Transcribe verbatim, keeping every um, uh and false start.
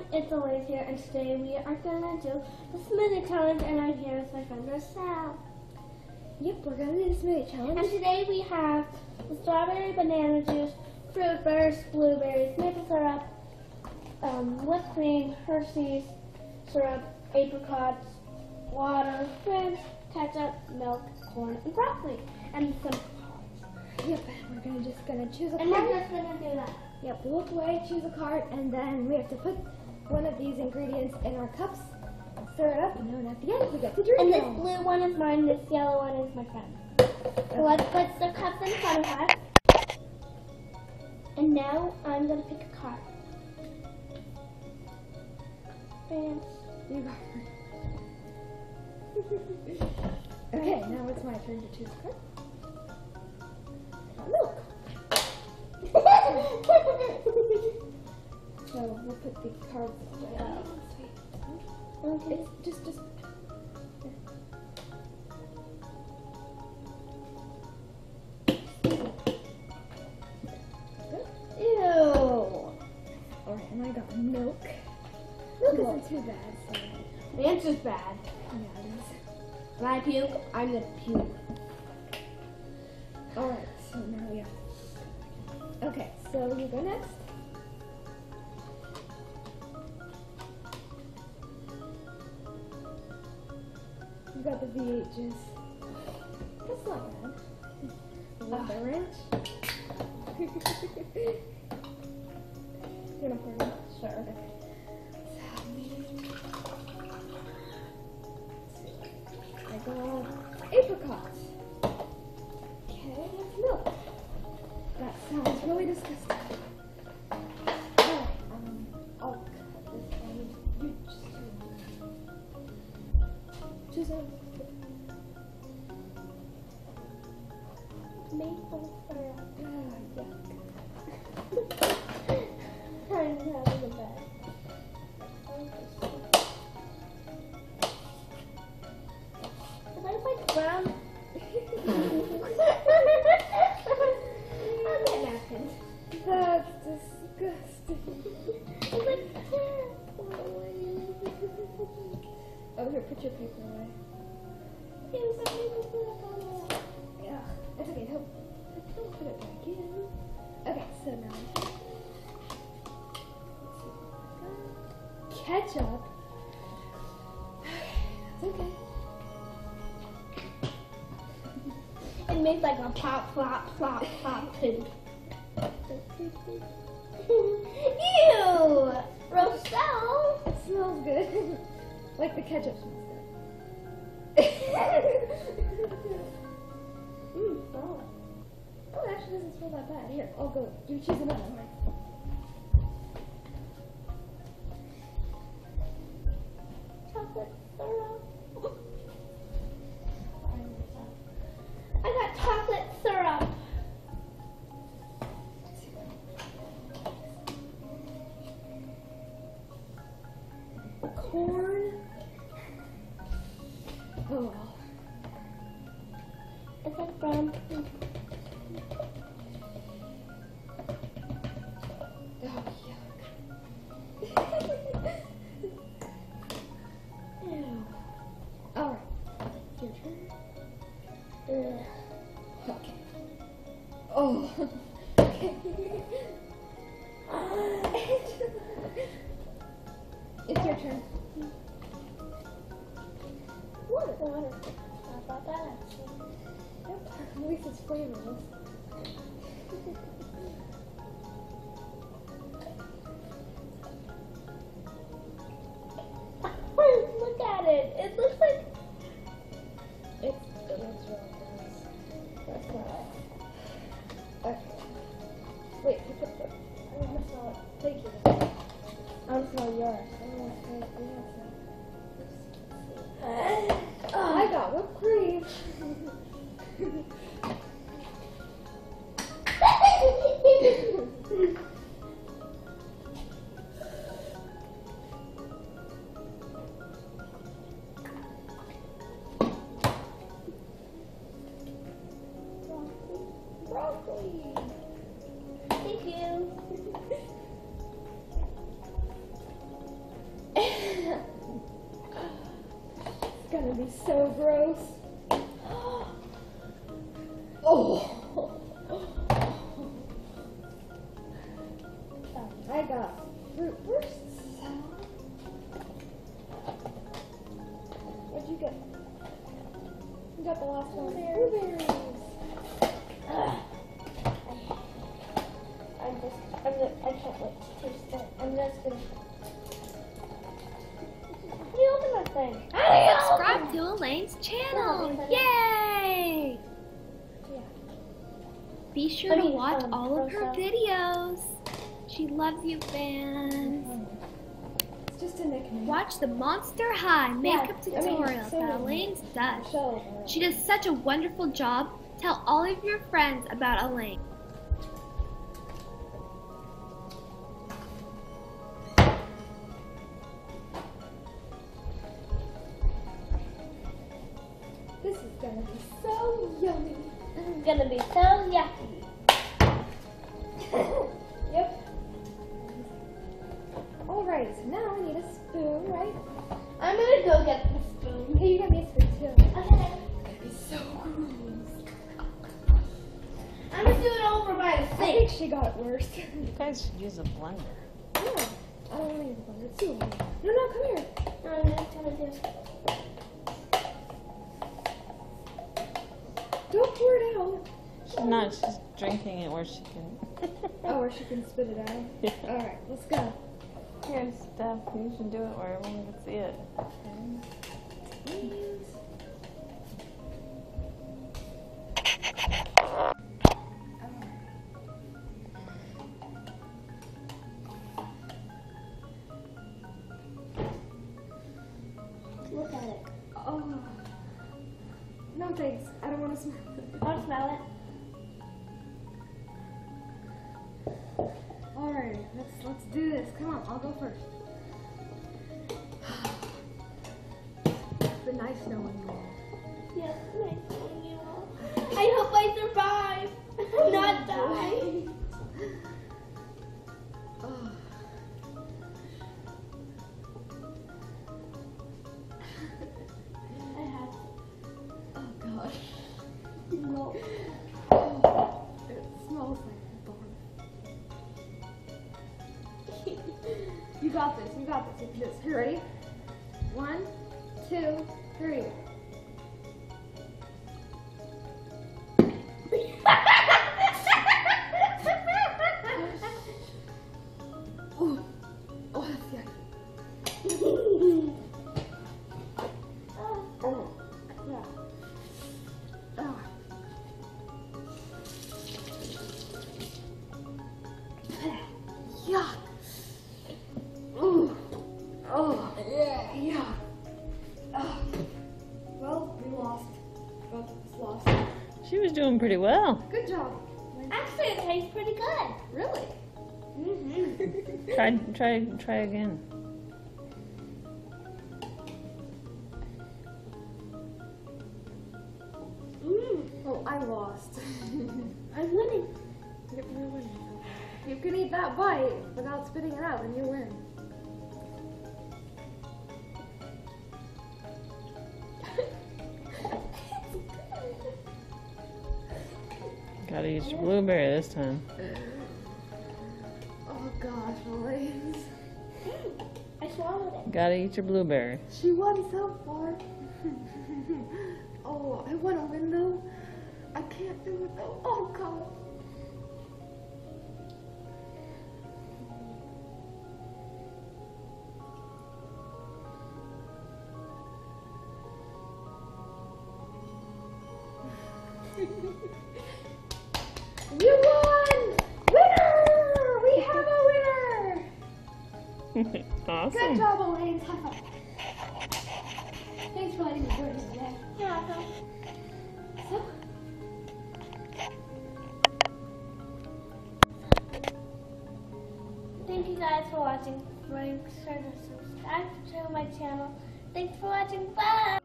everyone, it's Elise here, and today we are going to do the smoothie challenge, and I'm here with my friend Marcel. Yep, we're going to do the smoothie challenge. And today we have the strawberry banana juice, fruit burst, blueberries, maple syrup, um, whipped cream, Hershey's syrup, apricots, water, cream, ketchup, milk, corn, and broccoli. And some cards. Yep, we're gonna just gonna choose a card. And we're just gonna do that. Yep, walk away, choose a card, and then we have to put one of these ingredients in our cups, stir it up, and then at the end we get to drink it. And this blue one is mine, this yellow one is my friend. Okay. So let's put the cups in front of us. And now I'm gonna pick a card. And you got it. Okay, now it's my turn to choose a card. Milk. So we'll put the cards away. Uh, okay. It's just, just. Ew. Alright, and I got milk. Milk cool. Isn't too bad. So. The answer's bad. Yeah, it is. When I puke, I'm gonna puke. Alright, so now we have to... Okay, so you go next. You got the V eights. That's not bad. You love the wrench. You're gonna pour it out? Sure. Okay. I got apricots. Okay, that's milk. That sounds really disgusting. Alright, um, I'll cut this one. You just choose one. Maple syrup. Ah, yuck. I'm having a bad. Brown. I'll get napkins. That's disgusting. It's like terrible. Oh, here, put your paper away. It was a maple syrup on there. Yeah, that's okay. Don't, don't put it back in. Okay, so now let's see. Ketchup. That's okay. It made like a pop, plop, plop, plop poop. Ew! Rochelle! It smells good. Like the ketchup smells good. Mmm, oh. Oh, it actually doesn't smell that bad. Here, I'll go. You choose another one. Chocolate syrup. Chocolate syrup. Corn. Oh. It's like brown. Oh, yuck. Ew. Alright. Your turn. Ugh. Okay. Oh. Okay. It's your turn. Water. The water. I thought that actually. Yep. At least it's flavorless. Look at it. It looks like. It, it looks wrong. That's not it. Okay. Wait, you put the... I don't want to smell it. Thank you. I don't smell yours. I don't want to smell it. I don't want to smell it. I got whipped cream. Thank you. be so gross. Oh. I got fruit bursts. What'd you get? You got the last one. Blueberries. Blueberries. I'm just, I'm just, I can't wait to taste that. I'm just gonna. How do you open that thing? I subscribe to Elaine's channel. Well, yay! Yeah. Be sure to watch um, all of her out. videos. She loves you, fans. It's just a nickname. Watch the Monster High makeup yeah, tutorial I mean, so that Elaine's does. Rochelle. She does such a wonderful job. Tell all of your friends about Elaine. This is gonna be so yummy. This is gonna be so yucky. Yep. Alright, so now I need a spoon, right? I'm gonna go get the spoon. Hey, you got me a spoon too. Okay. It's so gross. I'm gonna do it over by the sink. I think she got it worse. You guys should use a blender. Yeah. I don't want to use a blender. It's too hard. No, no, come here. No, I'm not gonna do it. Don't pour it out. She's no, she's just drinking it where she can. Oh, where she can spit it out? Yeah. Alright, let's go. Here, Steph, you should do it where everyone can see it. Look at it. Oh. No thanks. I don't want to smell it. I want to smell it. Alright, let's let's do this. Come on, I'll go first. The nice knowing you all. Yes, the nice knowing you all. I hope I survive. Oh, not die. Oh. I have. Oh gosh. No. Oh, it smells like. You got this, you got this, you got this. Here, ready? One, two, three. Oh, oh, that's yucky. Oh, yeah. Oh. Yuck. Oh, yeah, yeah. Oh. Well, we lost. Both of us lost. She was doing pretty well. Good job. Actually, it tastes pretty good. Really? Mm-hmm. try, try, try again. Mm. Oh, I lost. I'm winning. You're winning. You can eat that bite without spitting it out, and you win. Gotta use your blueberry this time. Oh gosh, Elaine. I swallowed it. Gotta eat your blueberry. She won so far. Oh, I want to win though. I can't do it though. Oh god. You won! Winner! We have a winner! Awesome. Good job, Elaine. Thanks for letting me do it today. You're welcome. So? Thank you guys for watching. Make sure to subscribe to my channel. Thanks for watching. Bye!